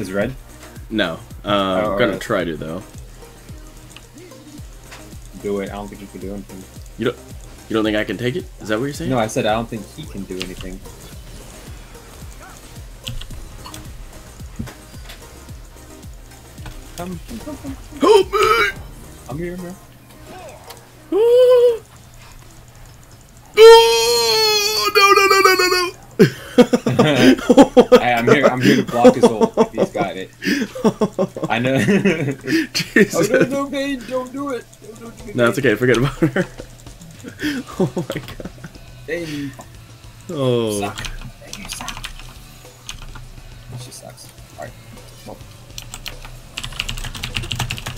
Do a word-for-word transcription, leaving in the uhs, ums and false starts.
Is red? No. Uh, oh, I'm gonna right. try to though. Do it. I don't think he can do anything. You don't. You don't think I can take it? Is that what you're saying? No, I said I don't think he can do anything. Come, come, come, come. Help me! I'm here, man. Oh, no, no, no, no, no, no! Oh, hey, I'm no. here. I'm here to block his ult. If he's got it. I know. Jesus. Oh, no, no, okay. Don't do it. Don't, don't do it. No, it's okay. Forget about her. Oh my god. Dang. Oh. You suck. Dang, you suck. She sucks. All right.